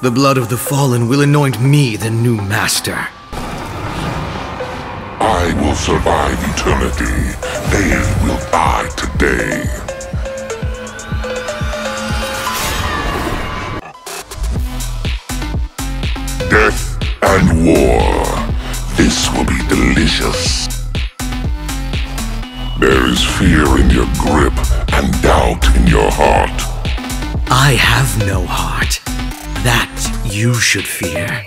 The blood of the fallen will anoint me the new master. I will survive eternity. They will die today. Death and war. This will be delicious. There is fear in your grip and doubt in your heart. I have no heart. That you should fear.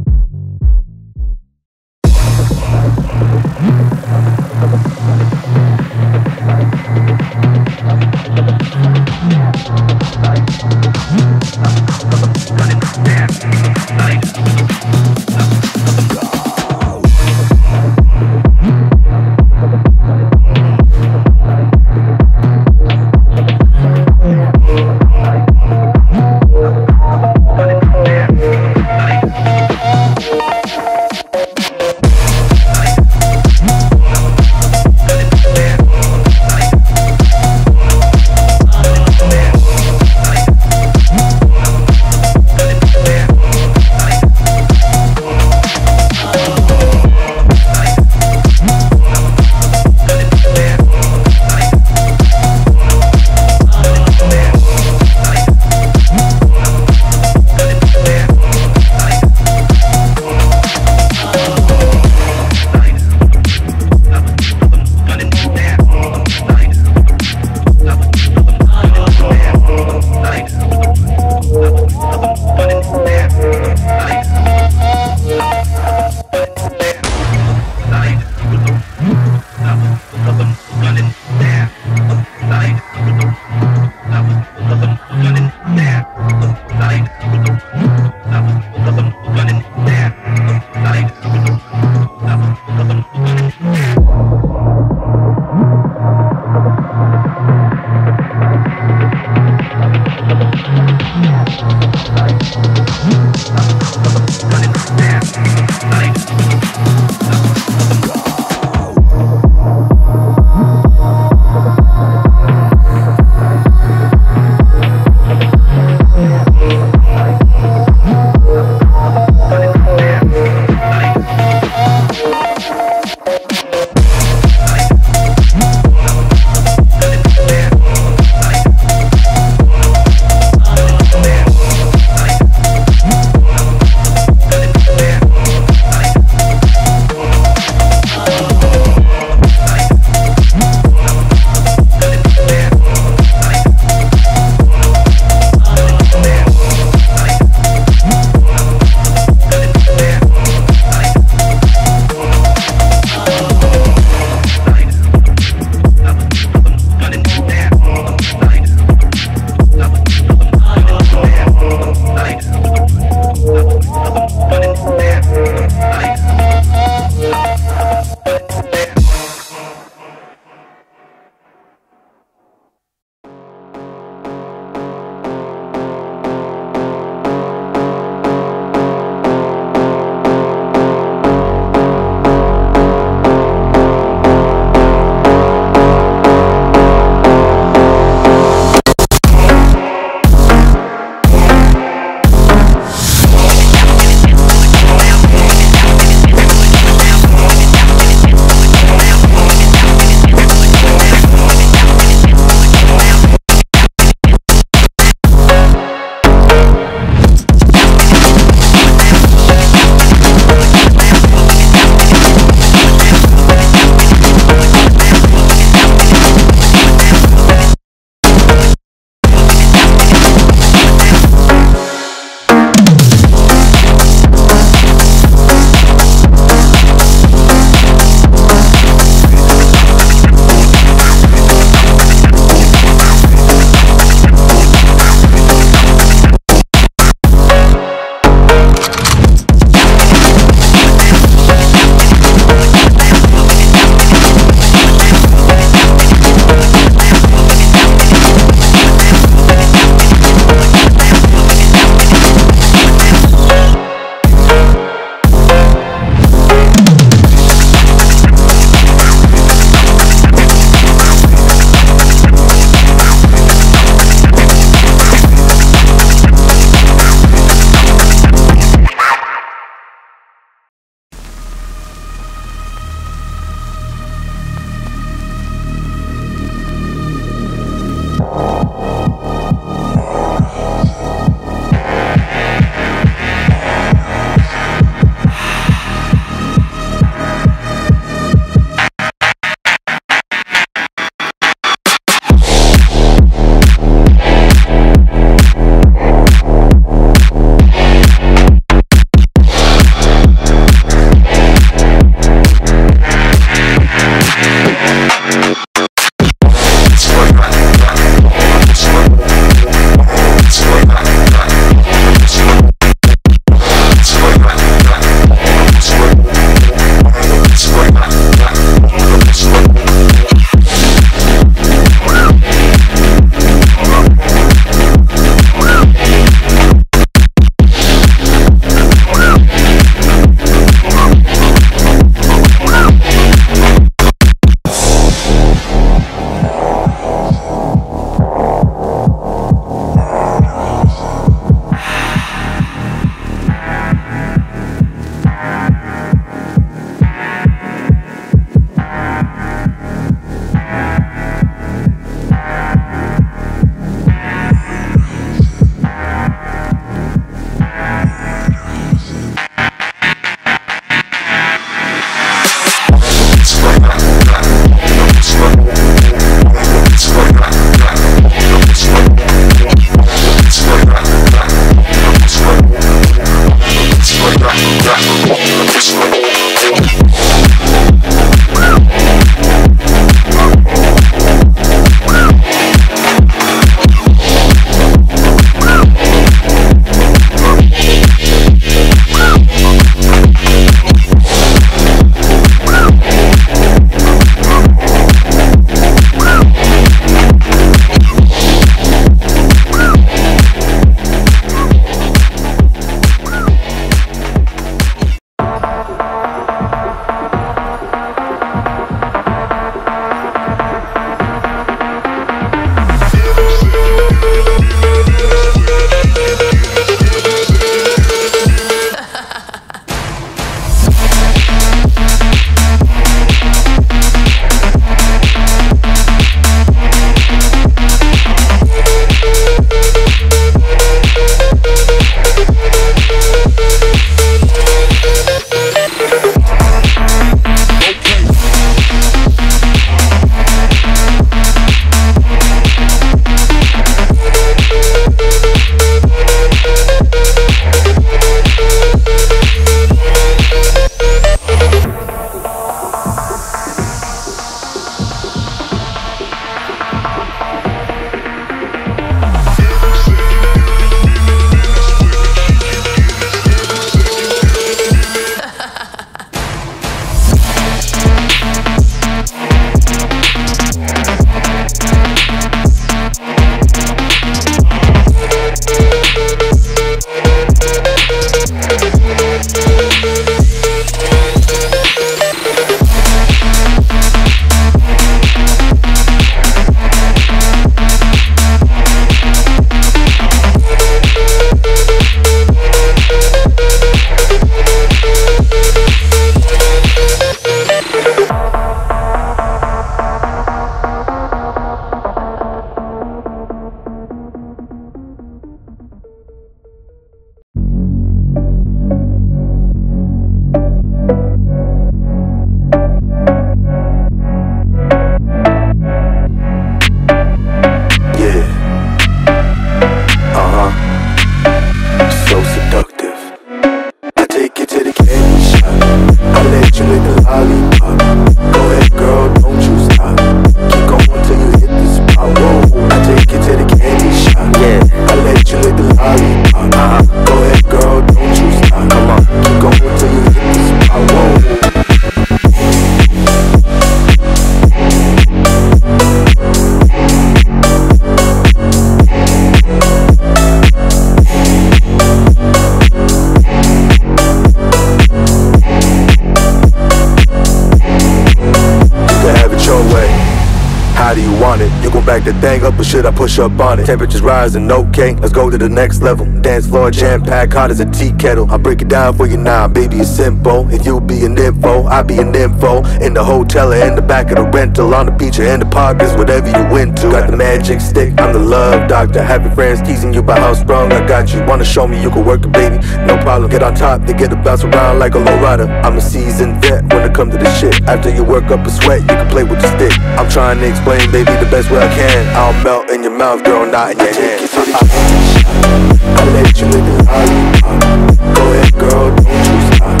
back the thing up, or should I push up on it? Temperatures rising, okay, let's go to the next level. Dance floor jam-packed, hot as a tea kettle. I'll break it down for you now, baby, it's simple. If you be an info, I be an info. In the hotel or in the back of the rental, on the beach or in the park, it's whatever you into. Got the magic stick, I'm the love doctor. Happy friends teasing you about how strong I got you. Wanna show me you can work it, baby, no problem. Get on top, they get to bounce around like a low rider. I'm a seasoned vet when it comes to this shit. After you work up a sweat, you can play with the stick. I'm trying to explain, baby, the best way I can. I'll melt in your mouth, girl, not in your hand. I'll let you live it high. Go ahead, girl, don't you stop.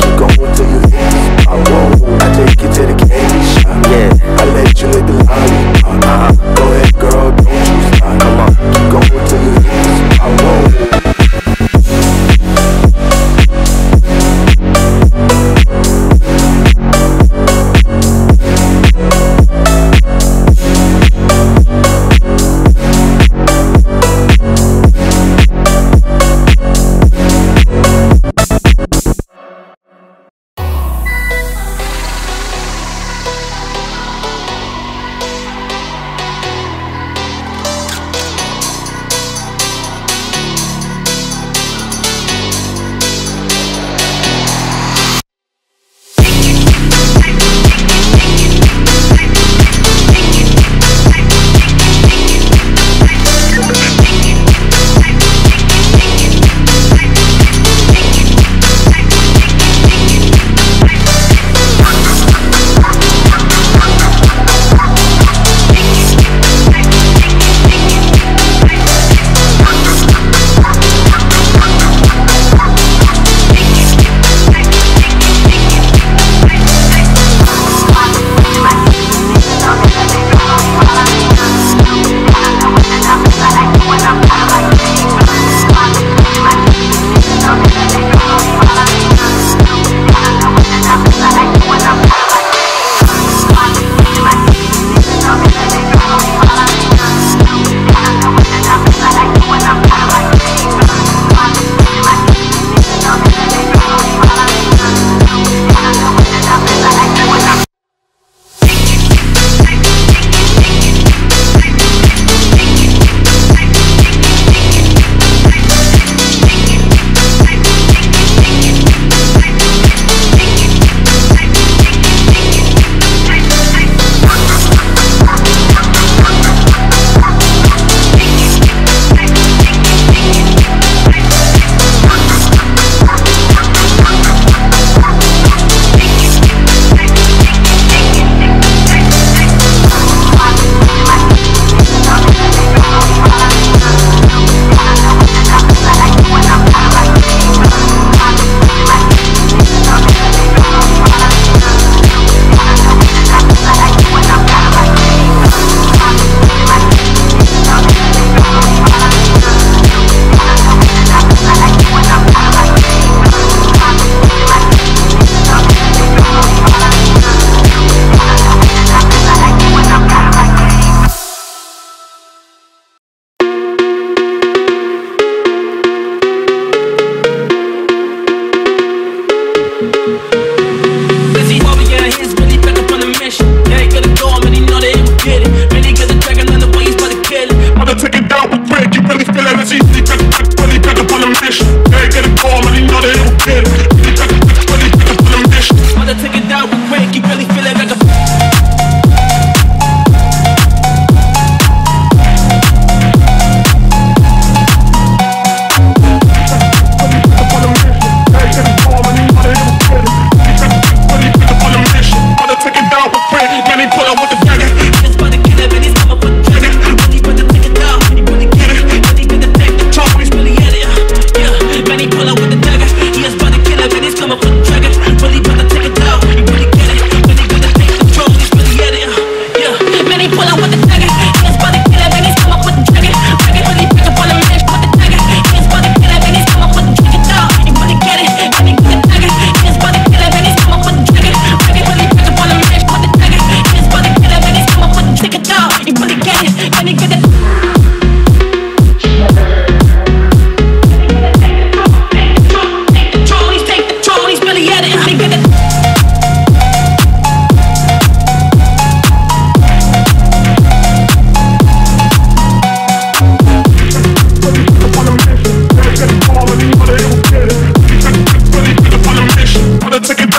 Keep going till you hit the spot. I take you to the candy shop. Yeah, I'll let you live it high. Go ahead, girl, don't you stop. Come on, keep going till you hit the spot.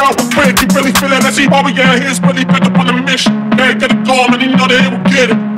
down. When you really feel it, I see Bobby, yeah, he's really back up on a mission. They get it calm and you know they will get it.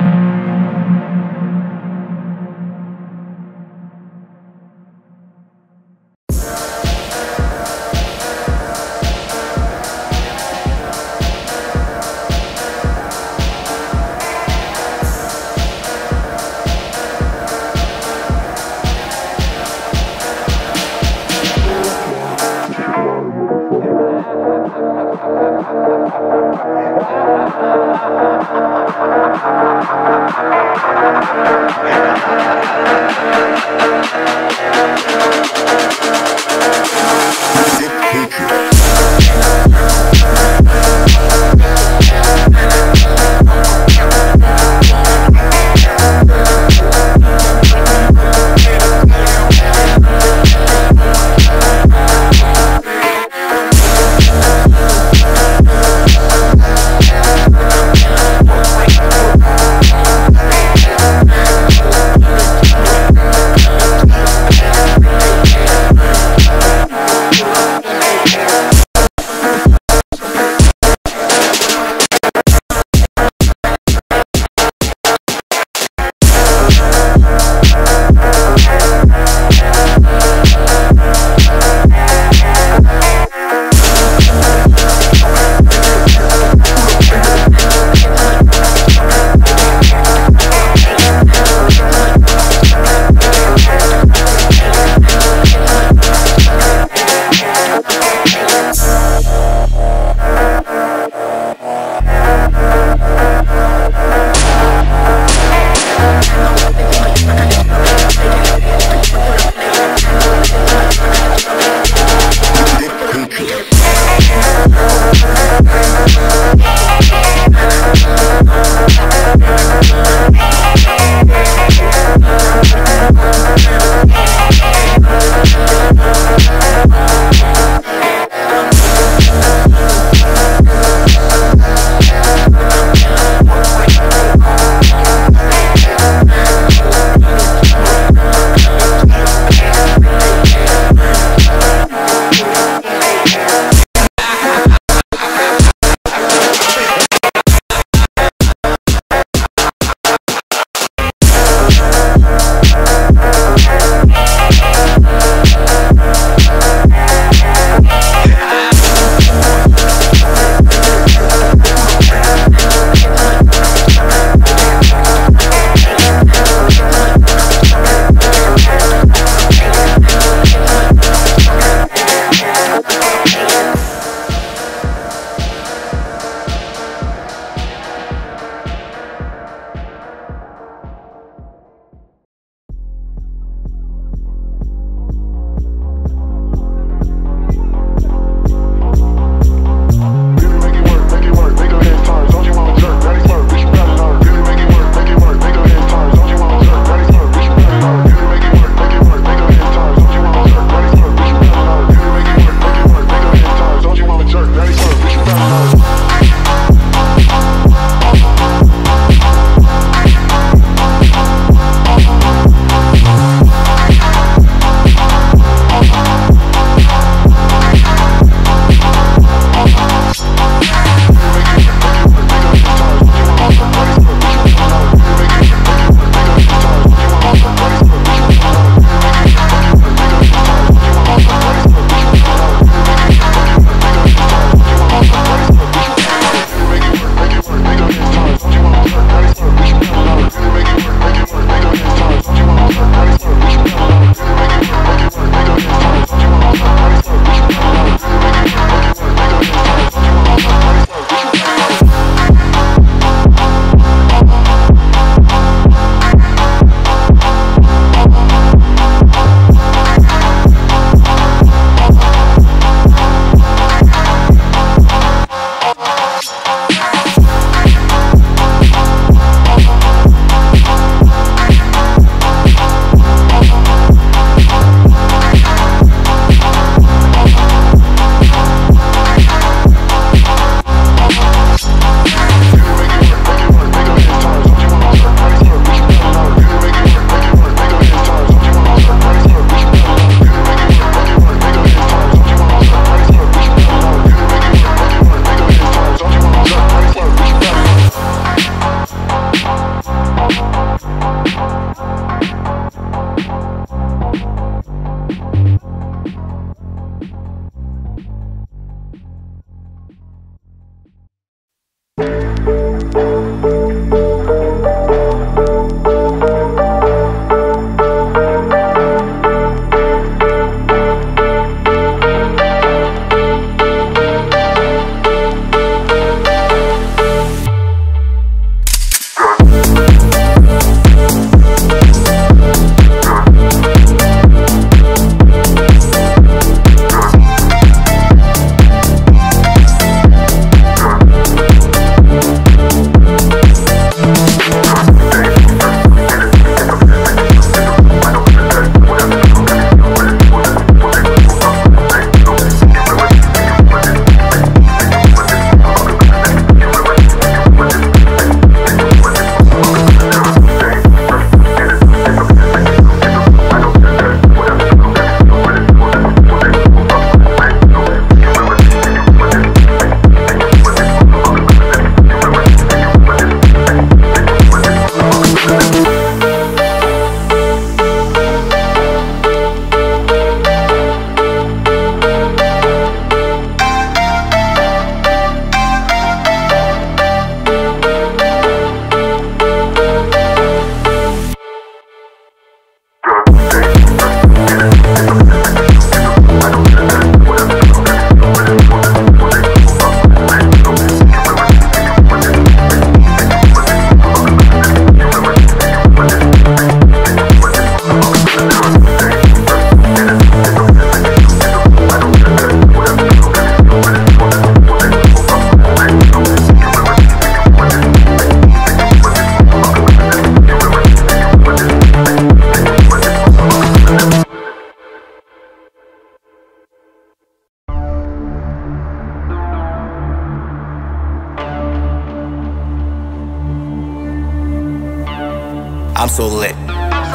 I'm so lit.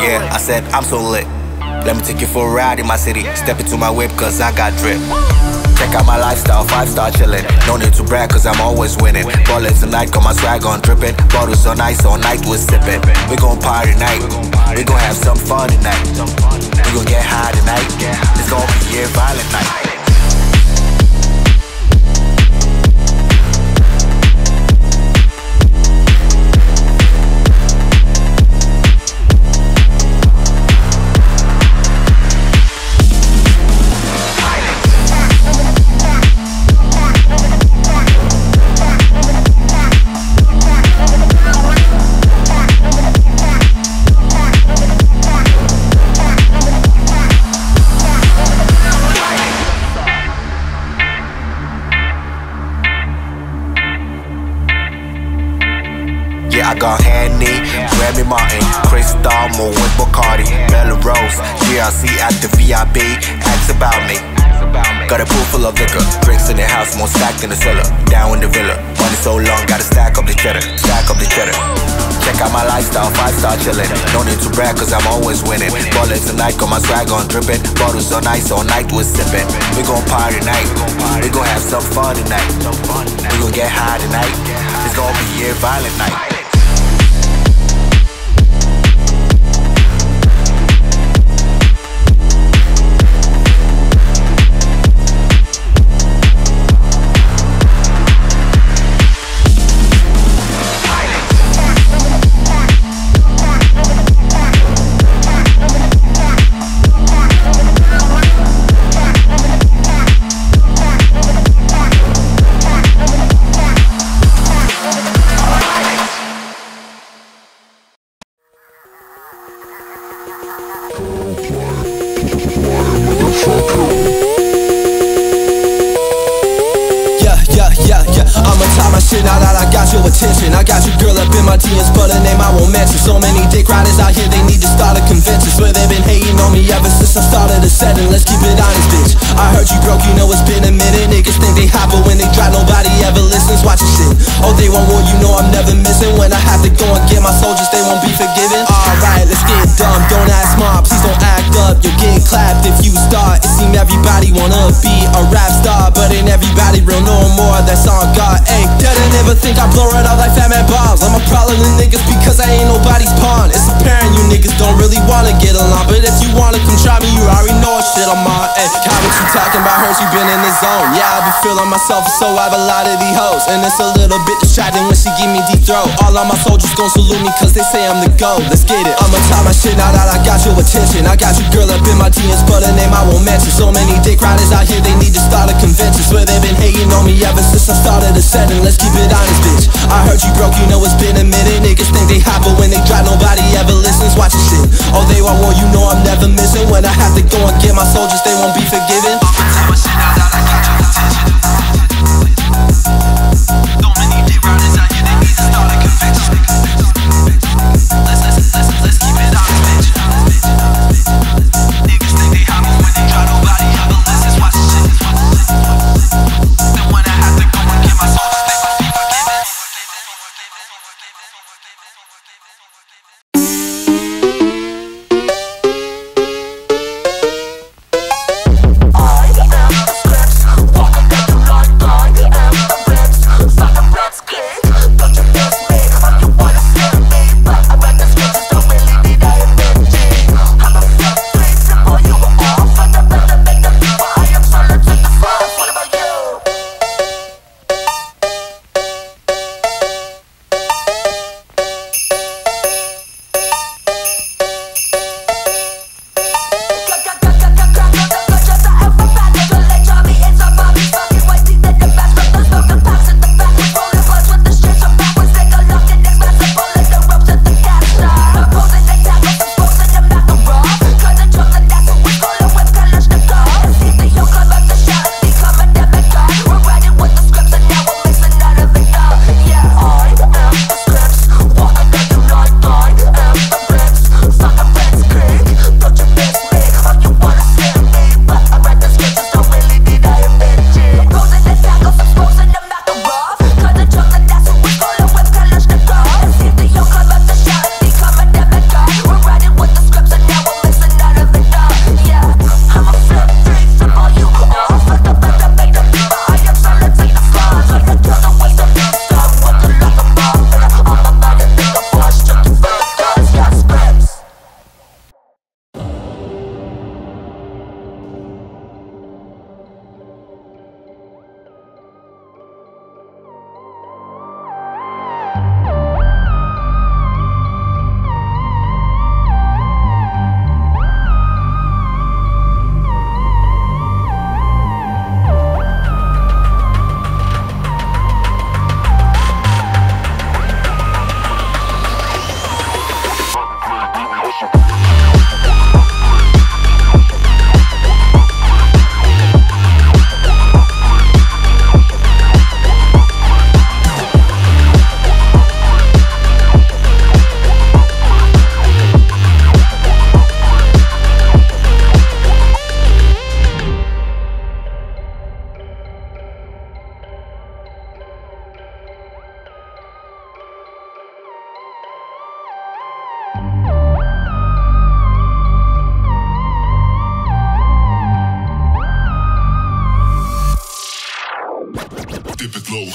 Yeah, I said I'm so lit. Let me take you for a ride in my city. Step into my whip cause I got drip. Check out my lifestyle, 5-star chillin'. No need to brag cause I'm always winning. Ballin' tonight, got my swag on drippin'. Bottles on ice, all night we're sippin'. We gon' party night, we gon' have some fun tonight. We gon' get high tonight, it's gon' be a violent night. I got Henny, Remy Martin, Cristal, Moe with Bacardi, Melrose, GRC at the VIP. Ask about me. Got a pool full of liquor, drinks in the house, more stacked in the cellar. Down in the villa, money so long, gotta stack up the cheddar, stack up the cheddar. Check out my lifestyle, 5-star chillin'. No need to brag cause I'm always winning. Ballin' tonight, got my swag on drippin'. Bottles on ice, all night we're sippin'. We gon' party night, we gon' have some fun tonight. We gon' get high tonight, it's gon' be a violent night. I'ma tie my shit now that I got your attention. I got your girl up in my DMs, but her name I won't mention. So many dick riders out here, they need to start a convention. Swear they've been hating on me ever since I started a setting. Let's keep it honest, bitch. I heard you broke, you know it's been a minute. Niggas think they hot, but when they drop, nobody ever listens. Watch your shit. Oh, they want war, you know I'm never missing. When I have to go and get my soldiers, they won't be forgiven. Alright, let's get dumb. Don't act smart, please don't act up. You'll get clapped if you start. It seems everybody wanna be a rap star, but ain't everybody real no more. That's on God, ayy, better never think I blow it out like Fat Man Bob. I'm a problem to niggas because I ain't nobody's pawn. It's apparent you niggas don't really wanna get along, but if you wanna come try me, you already know what shit I'm on. Ayy, how what you talking about hurts, you been in the zone. Yeah, I be feeling myself, so I have a lot of these hoes, and it's a little bit distracting when she give me deep throat. All of my soldiers gon' salute me cause they say I'm the GOAT. Let's get it. I'ma tie my shit now that I got your attention. I got your girl up in my DMs, but her name I won't mention. So many dick riders out here, they need to start a convention. Swear they've been hating on me ever since I started the setting. Let's keep it honest, bitch. I heard you broke, you know it's been a minute. Niggas think they hot, but when they drop, nobody ever listens. Watch your shit. Oh, they want war, you know I'm never missing. When I have to go and get my soldiers, they won't be forgiven. Don't many dick riders out here, they need to start a convention. Let's keep it honest, bitch. Niggas think they hot, but when they drop, nobody ever listens. Watch your shit. Then when I have to go and get my soul. Fuck up. dip it low.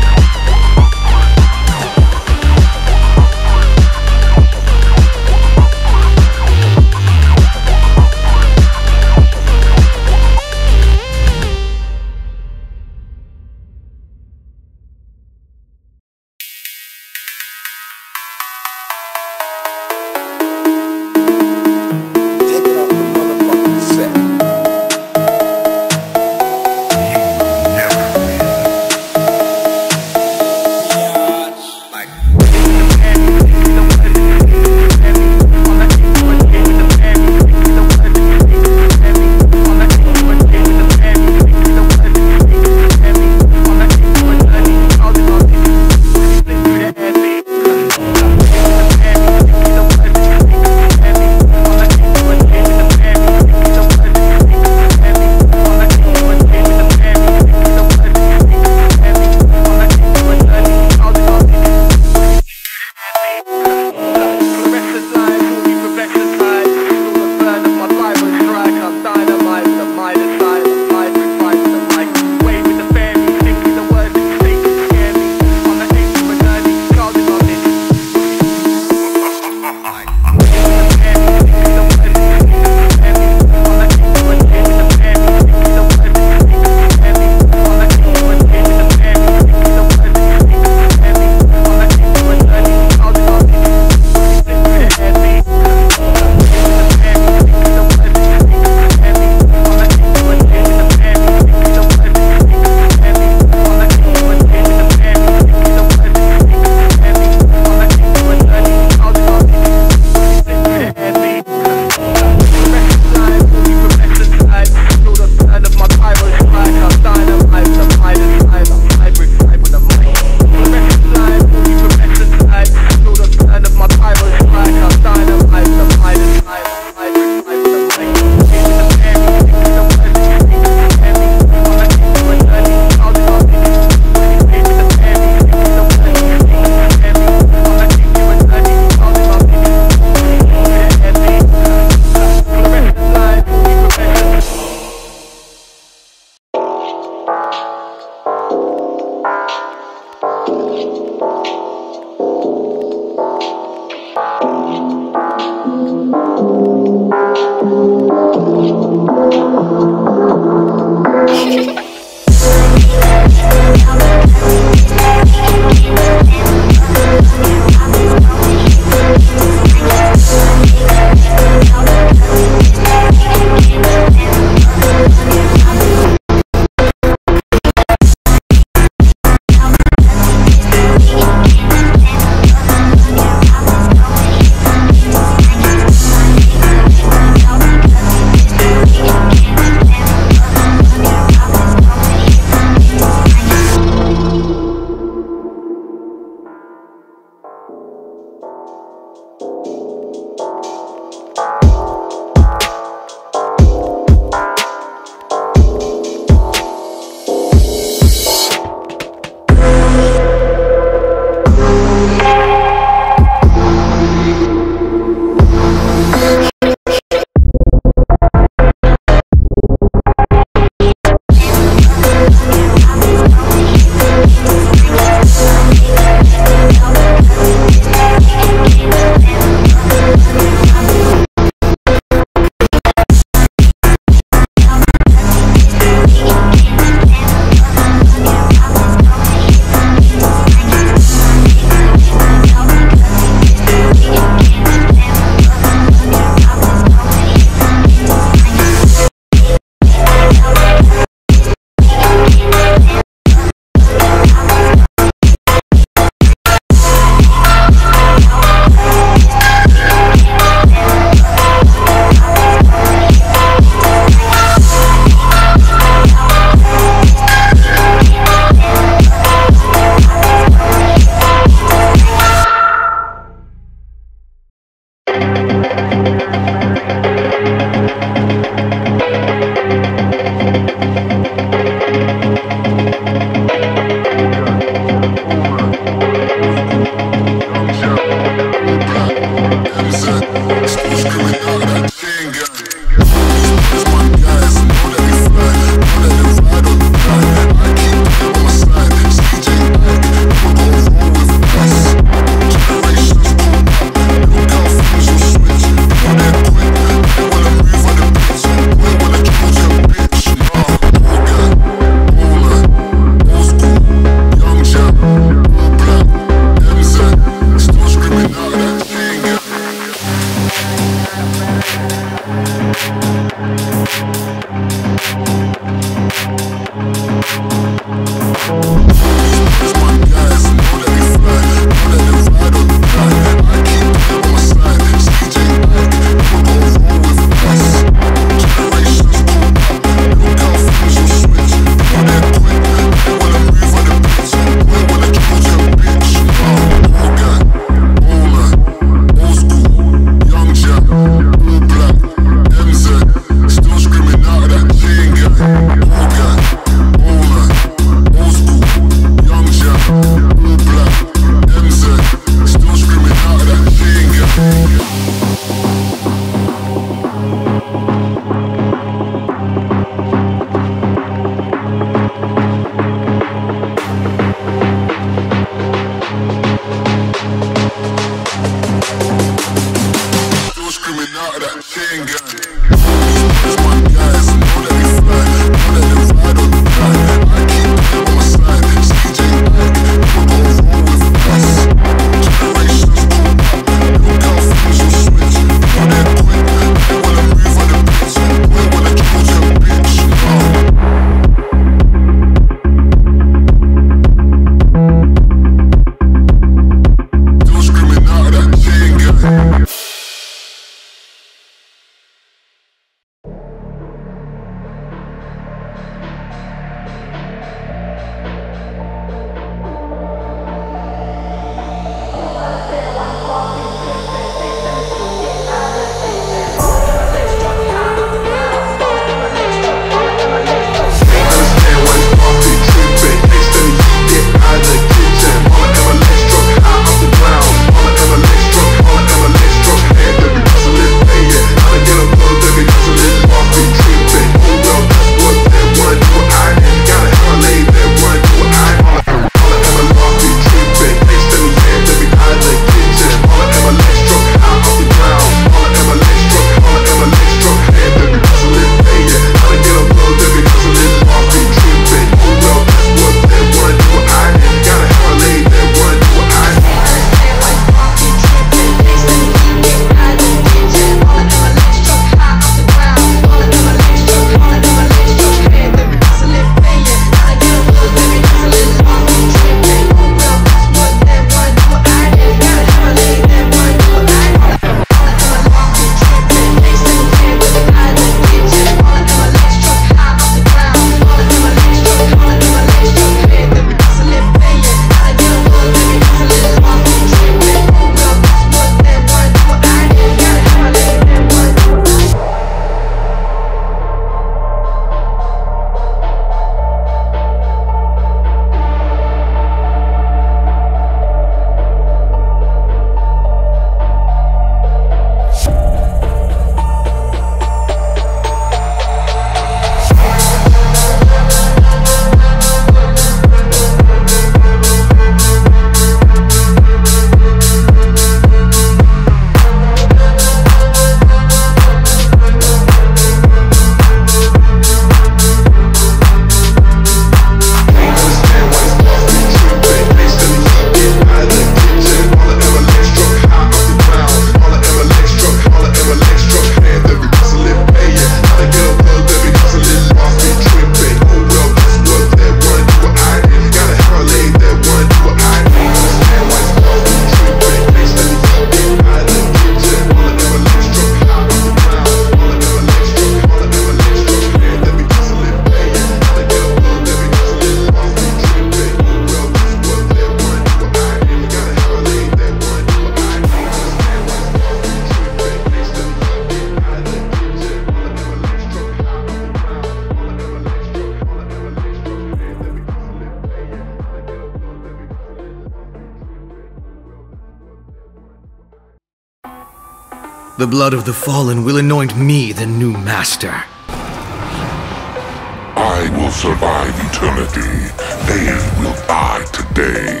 The blood of the fallen will anoint me the new master. I will survive eternity. They will die today.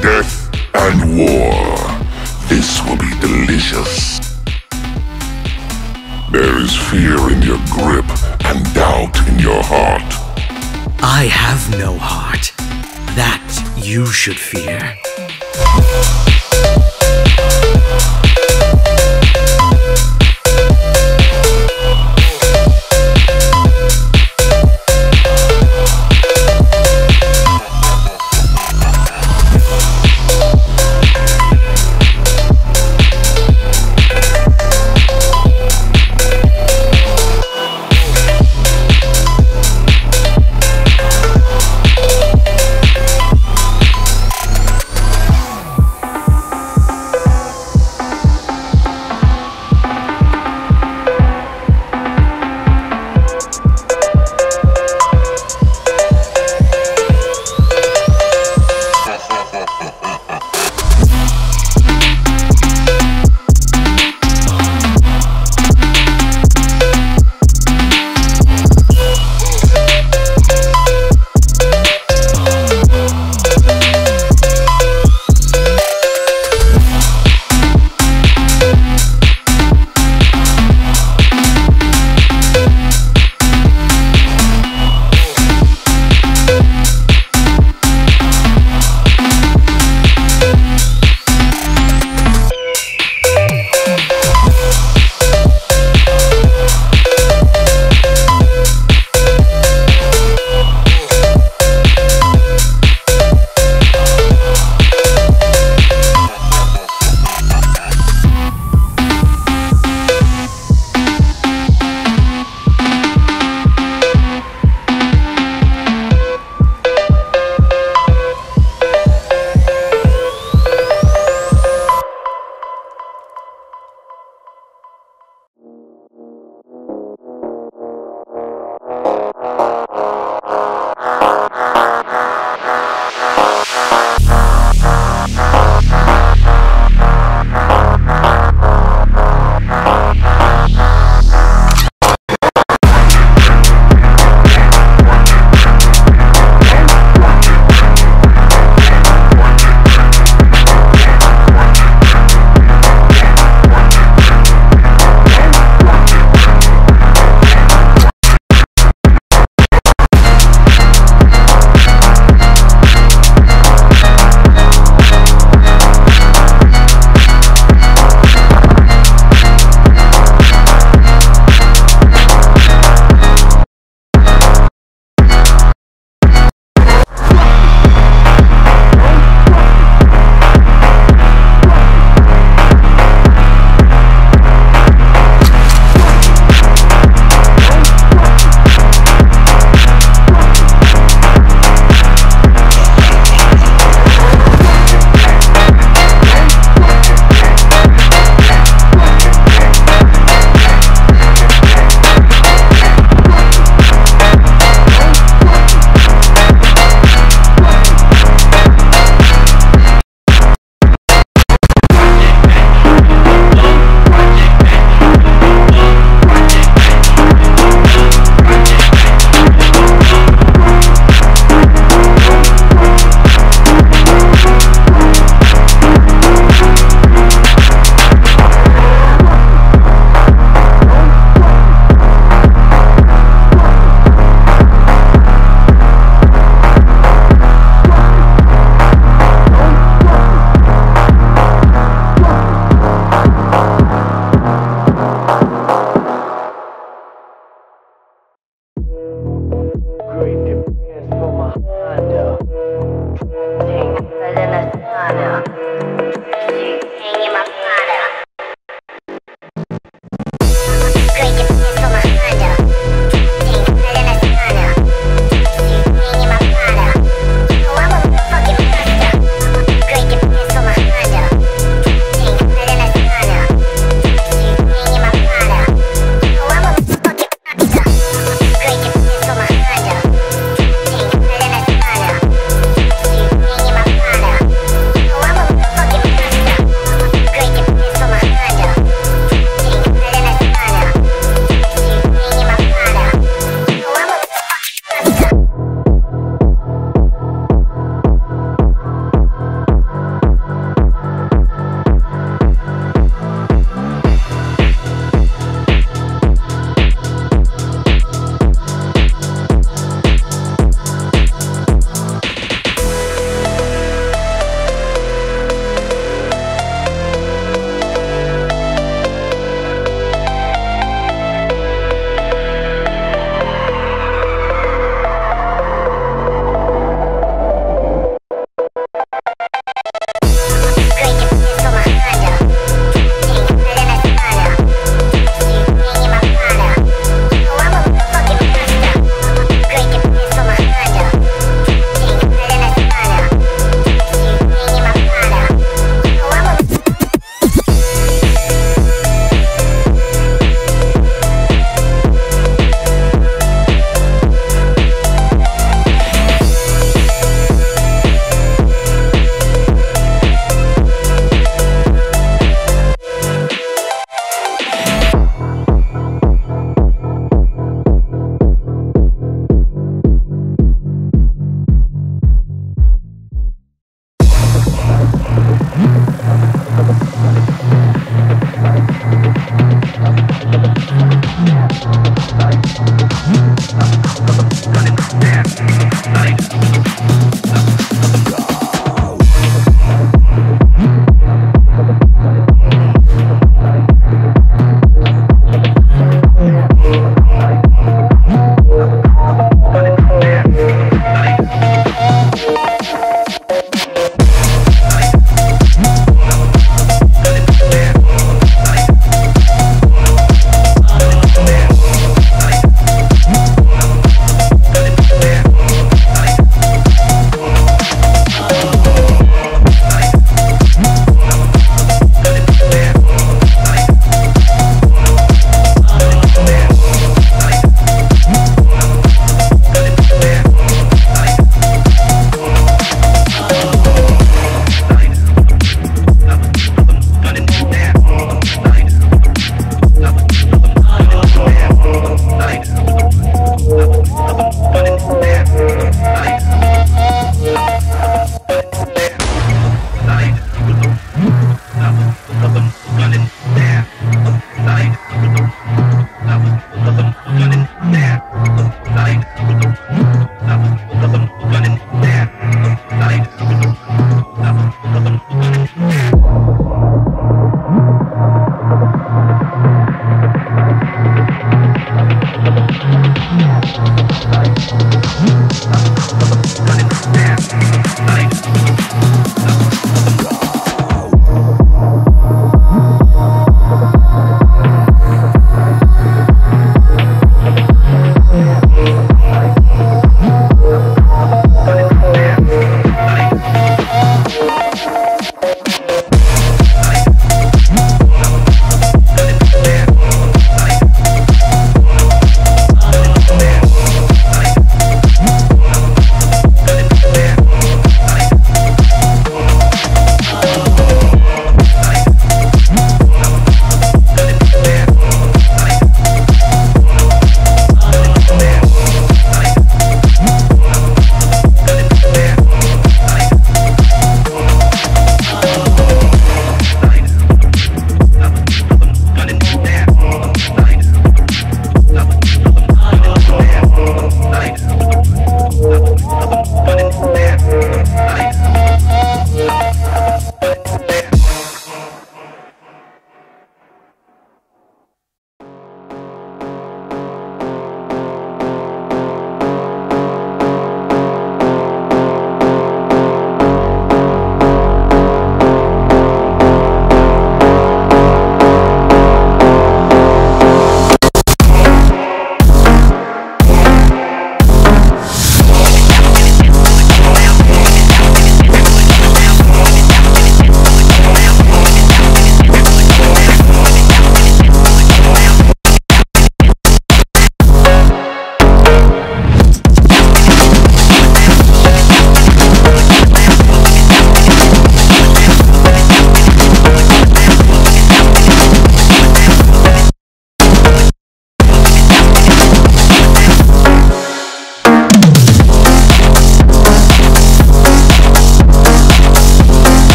Death and war. This will be delicious. There is fear in your grip and doubt in your heart. I have no heart. That you should fear.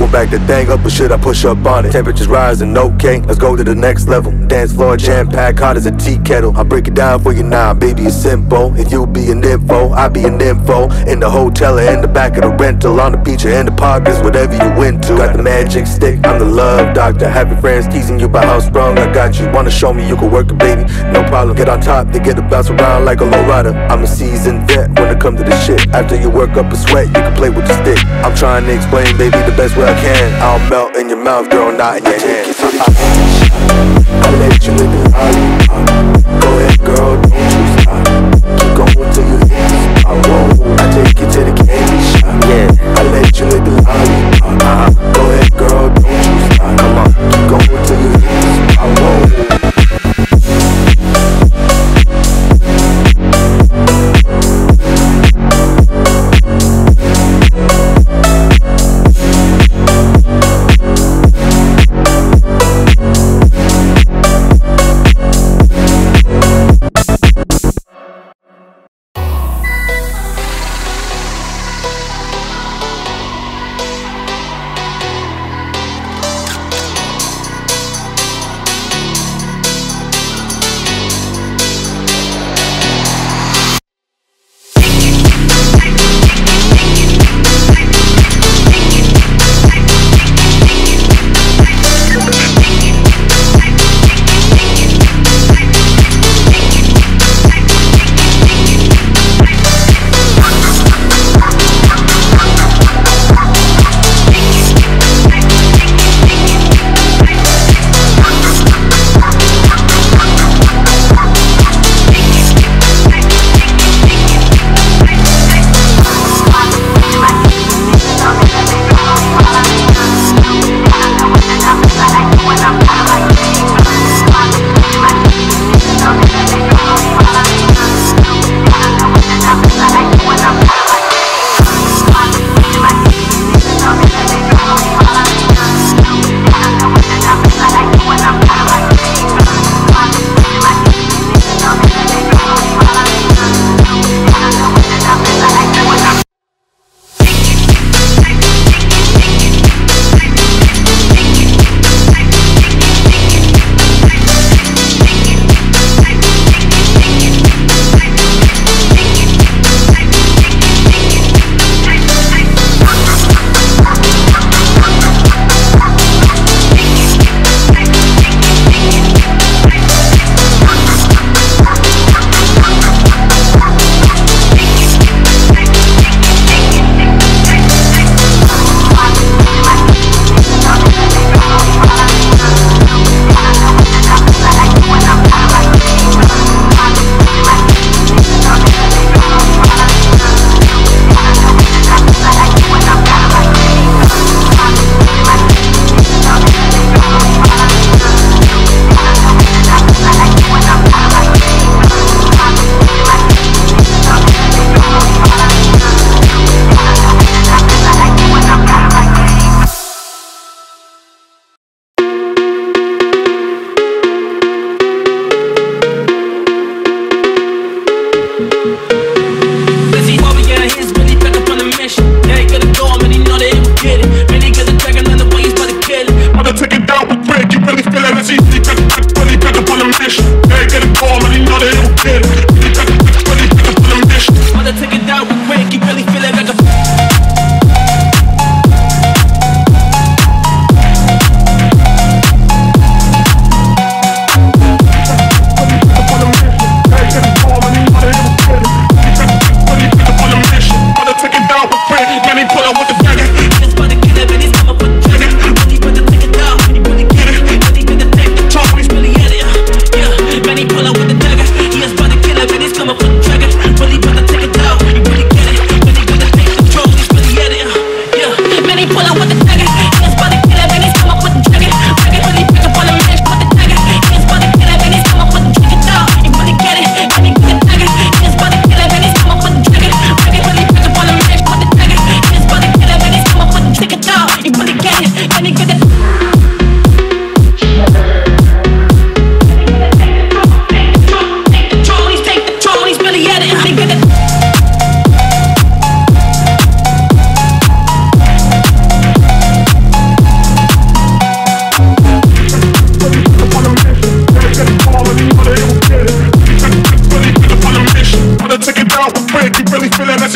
go back the thing up, or should I push up on it? Temperatures rising, okay, let's go to the next level. Dance floor jam-packed, hot as a tea kettle. I'll break it down for you now, baby, it's simple. If you be an info, I be an info. In the hotel or in the back of the rental, on the beach or in the park, it's whatever you into. Got the magic stick, I'm the love doctor. Happy friends teasing you by how strong I got you. Wanna show me you can work it, baby, no problem. Get on top, they get to bounce around like a low rider. I'm a seasoned vet when it comes to this shit. After you work up a sweat, you can play with the stick. I'm trying to explain, baby, the best way I can. I'll melt in your mouth, girl, not in your hand. I'll let you live it high. Go ahead, girl, don't you stop. Keep going till you hit the spot. I take you to the candy shop. Yeah, I'll let you live it high. Go ahead, girl, don't you stop. Come on, keep going till you hit the spot.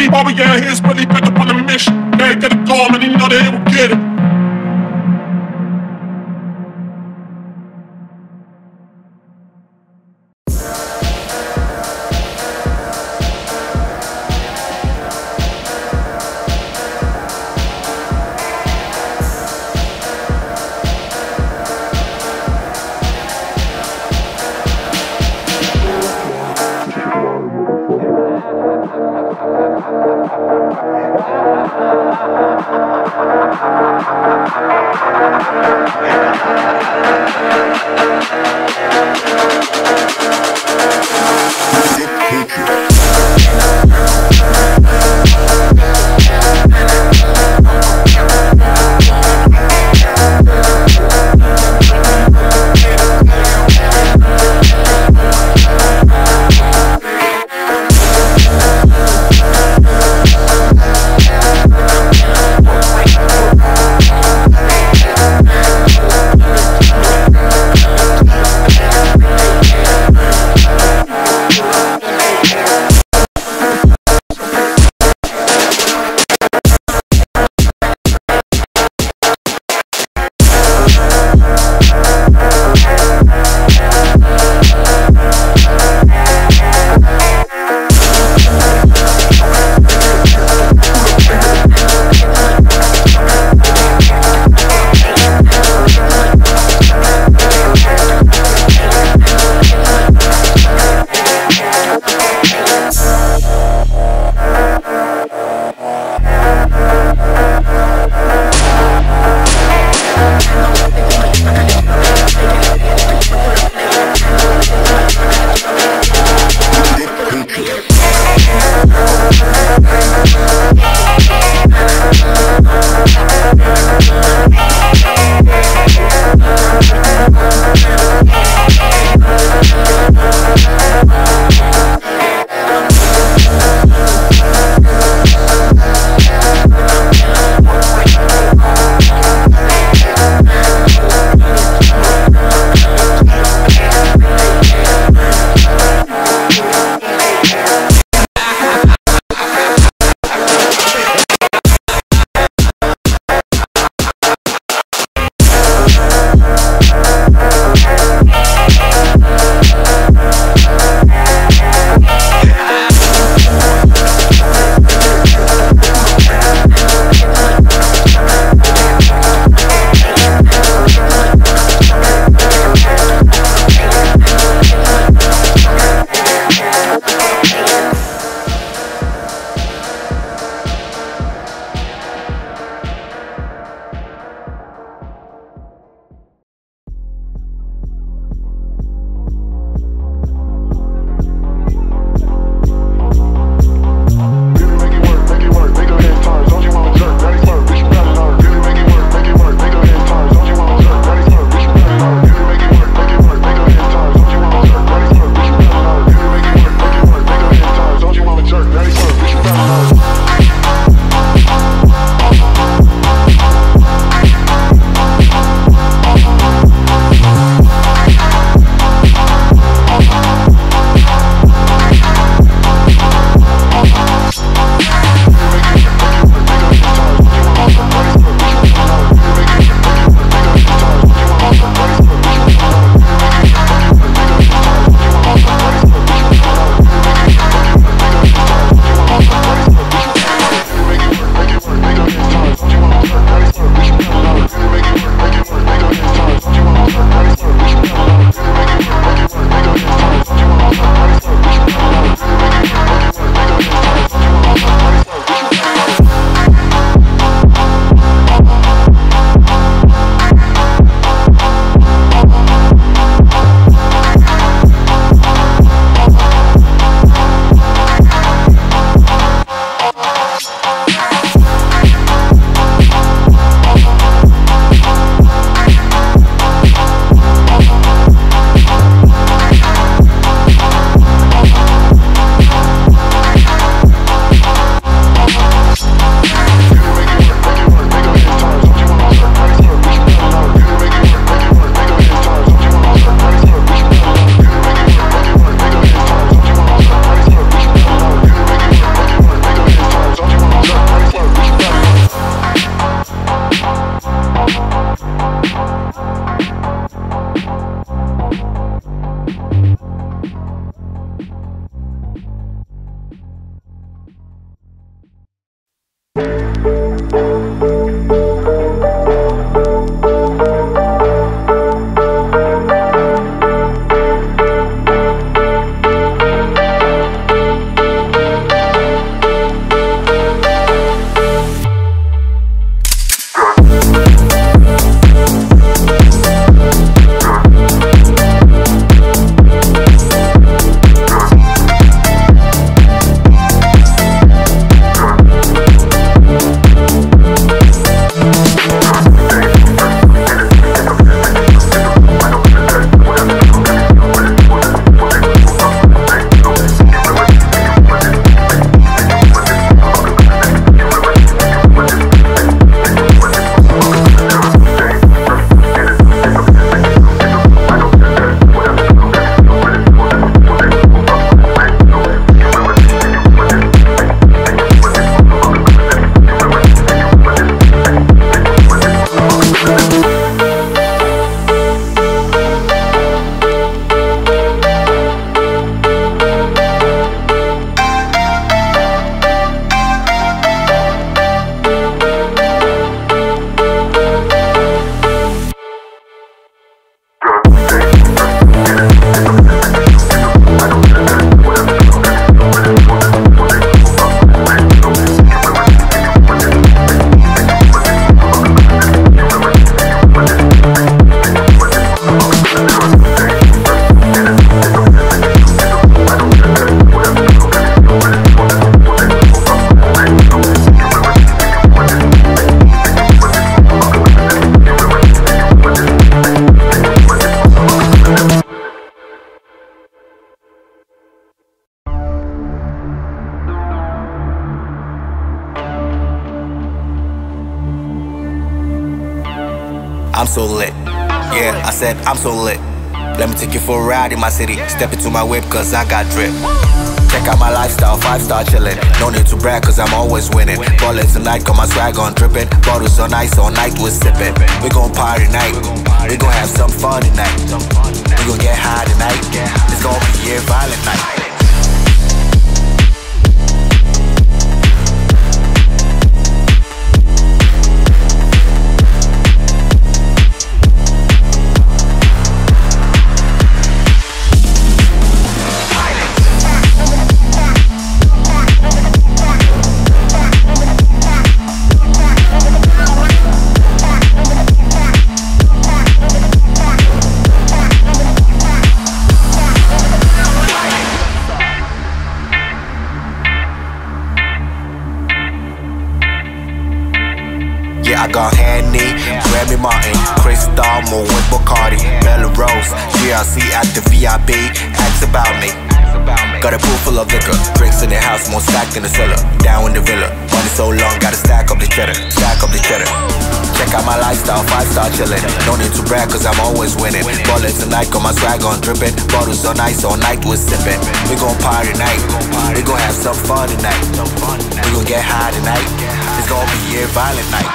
see why we out here is really back up on a mission. They got a call and they know they will get it. I'm so lit. Yeah, I said I'm so lit. Let me take you for a ride in my city. Step into my whip cause I got drip. Check out my lifestyle, 5-star chillin'. No need to brag cause I'm always winning. Ballin' tonight, got my swag on drippin'. Bottles on ice, all night we're sippin'. We gon' party night, we gon' have some fun tonight. We gon' get high tonight, it's gon' be a violent night. I got Henny, Remy Martin, Cristal, Moe with Bacardi, Melrose, GRC at the VIP. Ask about me. Got a pool full of liquor, drinks in the house, more stacked in the cellar. Down in the villa, money so long, gotta stack up the cheddar, stack up the cheddar. Check out my lifestyle, 5-star chillin'. No need to brag cause I'm always winning. Ballin' tonight, got my swag on drippin'. Bottles on ice, all night we're sippin'. We gon' party night, we gon' have some fun tonight. We gon' get high tonight, it's gon' be a violent night.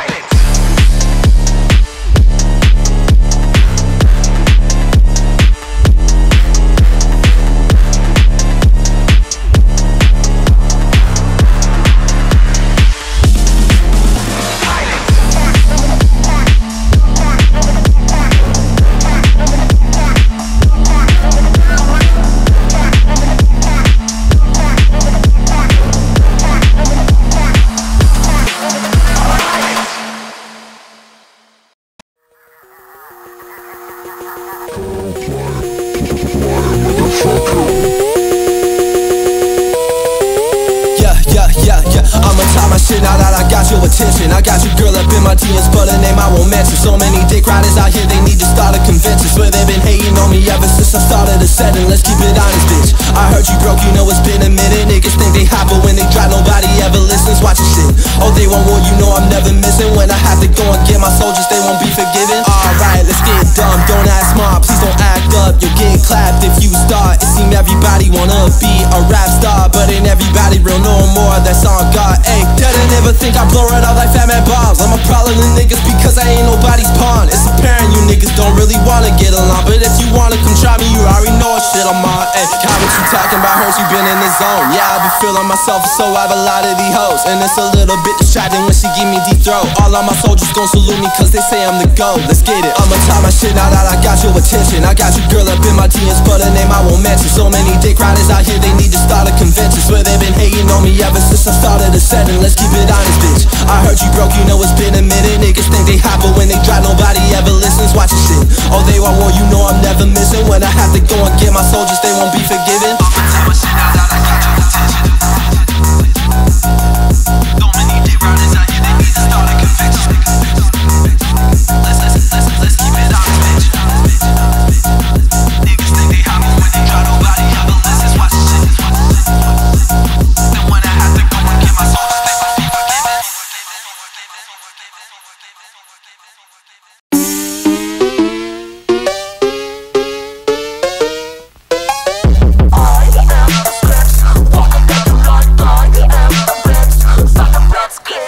I'ma tie my shit now that I got your attention. I got your girl up in my DMs, but her name I won't mention. So many dick riders out here, they need to start a convention. Swear they've been hating on me ever since I started a setting. Let's keep it honest, bitch. I heard you broke, you know it's been a minute. Niggas think they hot, but when they drop, nobody ever listens. Watch your shit. Oh, they want war, you know I'm never missing. When I have to go and get my soldiers, they won't be forgiven. Alright, let's get dumb. Don't act smart, please don't act up. You'll get clapped if you start. It seems everybody wanna be a rap star, but ain't everybody real no more. That's on God, ayy, I never think I blow it out like Fat Man Bob. I'm a problem to niggas because I ain't nobody's pawn. It's apparent you niggas don't really wanna get along, but if you wanna come try me, you already know what shit I'm on. Ayy, how what you talking about hurts, you been in the zone. Yeah, I be feeling myself, so I've a lot of these hoes, and it's a little bit distracting when she give me deep throat. All of my soldiers gon' salute me cause they say I'm the GOAT. Let's get it. I'ma tie my shit now that I got your attention. I got your girl up in my DMs, but her name I won't mention. So many dick riders out here, they need to start a convention. Swear they've been hating on me ever since I started a setting. Let's keep it honest, bitch. I heard you broke, you know it's been a minute. Niggas think they hot, but when they drop, nobody ever listens. Watch your shit. Oh, they want war, you know I'm never missing. When I have to go and get my soldiers, they won't be forgiven. Let's go.